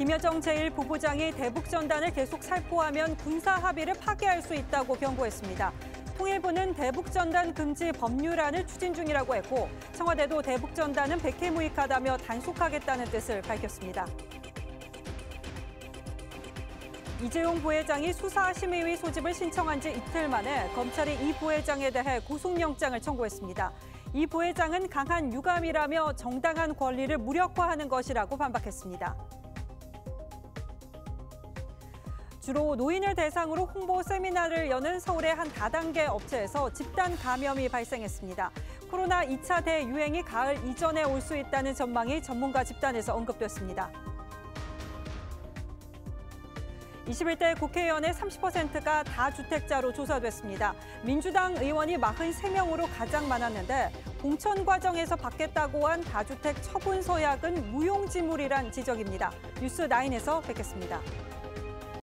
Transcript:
김여정 제1부부장이 대북 전단을 계속 살포하면 군사 합의를 파기할 수 있다고 경고했습니다. 통일부는 대북 전단 금지 법률안을 추진 중이라고 했고, 청와대도 대북 전단은 백해무익하다며 단속하겠다는 뜻을 밝혔습니다. 이재용 부회장이 수사심의위 소집을 신청한 지 이틀 만에 검찰이 이 부회장에 대해 구속영장을 청구했습니다. 이 부회장은 강한 유감이라며 정당한 권리를 무력화하는 것이라고 반박했습니다. 주로 노인을 대상으로 홍보 세미나를 여는 서울의 한 다단계 업체에서 집단 감염이 발생했습니다. 코로나 2차 대유행이 가을 이전에 올 수 있다는 전망이 전문가 집단에서 언급됐습니다. 21대 국회의원의 30%가 다주택자로 조사됐습니다. 민주당 의원이 43명으로 가장 많았는데 공천 과정에서 받겠다고 한 다주택 처분 서약은 무용지물이란 지적입니다. 뉴스9에서 뵙겠습니다.